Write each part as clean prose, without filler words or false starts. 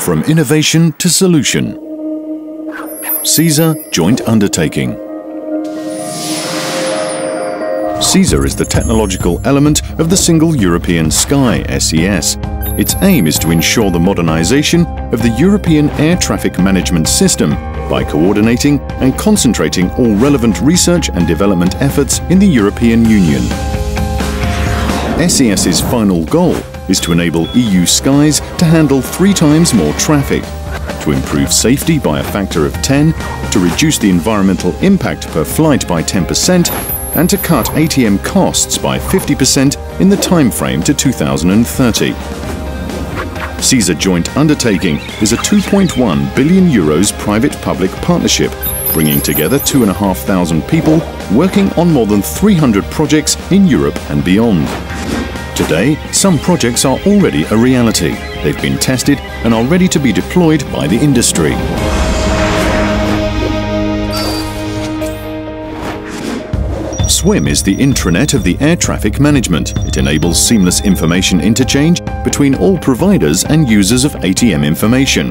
From innovation to solution. SESAR Joint Undertaking. SESAR is the technological element of the Single European Sky, SES. Its aim is to ensure the modernization of the European air traffic management system by coordinating and concentrating all relevant research and development efforts in the European Union. SES's final goal is to enable EU skies to handle 3 times more traffic, to improve safety by a factor of 10, to reduce the environmental impact per flight by 10%, and to cut ATM costs by 50% in the time frame to 2030. SESAR Joint Undertaking is a €2.1 billion private-public partnership, bringing together 2,500 people working on more than 300 projects in Europe and beyond. Today, some projects are already a reality. They've been tested and are ready to be deployed by the industry. SWIM is the intranet of the air traffic management. It enables seamless information interchange between all providers and users of ATM information.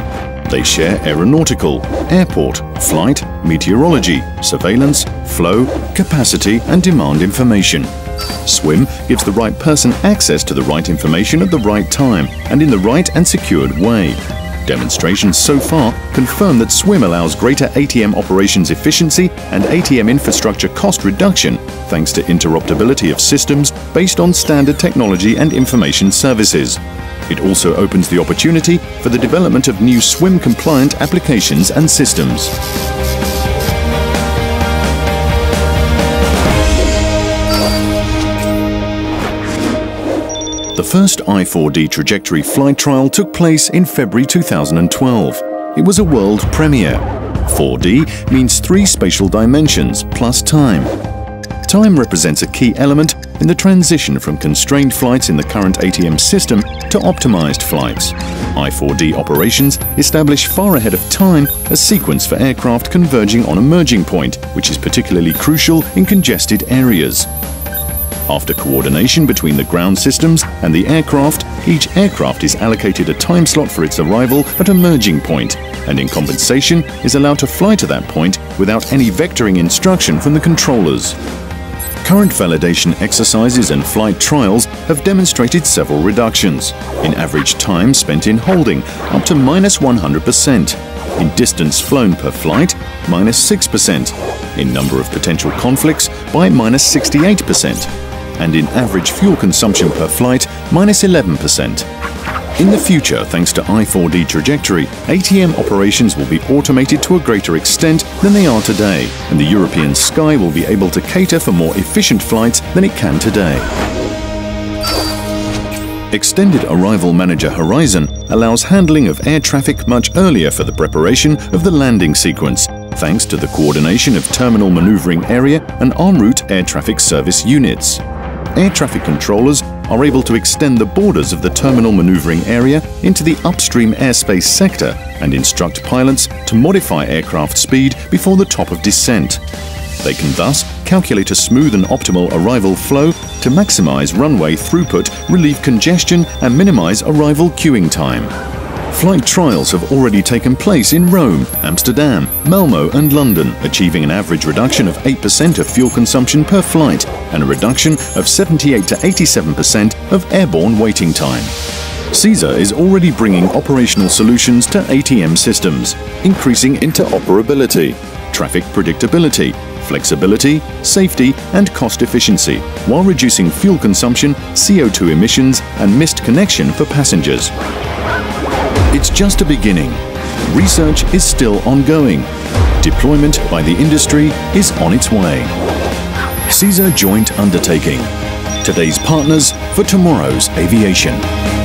They share aeronautical, airport, flight, meteorology, surveillance, flow, capacity and demand information. SWIM gives the right person access to the right information at the right time and in the right and secured way. Demonstrations so far confirm that SWIM allows greater ATM operations efficiency and ATM infrastructure cost reduction thanks to interoperability of systems based on standard technology and information services. It also opens the opportunity for the development of new SWIM-compliant applications and systems. The first I4D trajectory flight trial took place in February 2012. It was a world premiere. 4D means 3 spatial dimensions plus time. Time represents a key element in the transition from constrained flights in the current ATM system to optimized flights. I4D operations establish far ahead of time a sequence for aircraft converging on a merging point, which is particularly crucial in congested areas. After coordination between the ground systems and the aircraft, each aircraft is allocated a time slot for its arrival at a merging point, and in compensation is allowed to fly to that point without any vectoring instruction from the controllers. Current validation exercises and flight trials have demonstrated several reductions, in average time spent in holding up to -100%, in distance flown per flight, -6%, in number of potential conflicts by -68%. And in average fuel consumption per flight, -11%. In the future, thanks to I4D trajectory, ATM operations will be automated to a greater extent than they are today, and the European Sky will be able to cater for more efficient flights than it can today. Extended Arrival Manager Horizon allows handling of air traffic much earlier for the preparation of the landing sequence, thanks to the coordination of Terminal Maneuvering Area and en route air traffic service units. Air traffic controllers are able to extend the borders of the Terminal Maneuvering Area into the upstream airspace sector and instruct pilots to modify aircraft speed before the top of descent. They can thus calculate a smooth and optimal arrival flow to maximize runway throughput, relieve congestion and minimize arrival queuing time. Flight trials have already taken place in Rome, Amsterdam, Malmo and London, achieving an average reduction of 8% of fuel consumption per flight and a reduction of 78 to 87% of airborne waiting time. SESAR is already bringing operational solutions to ATM systems, increasing interoperability, traffic predictability, flexibility, safety and cost efficiency, while reducing fuel consumption, CO2 emissions and missed connection for passengers. It's just a beginning. Research is still ongoing. Deployment by the industry is on its way. SESAR Joint Undertaking. Today's partners for tomorrow's aviation.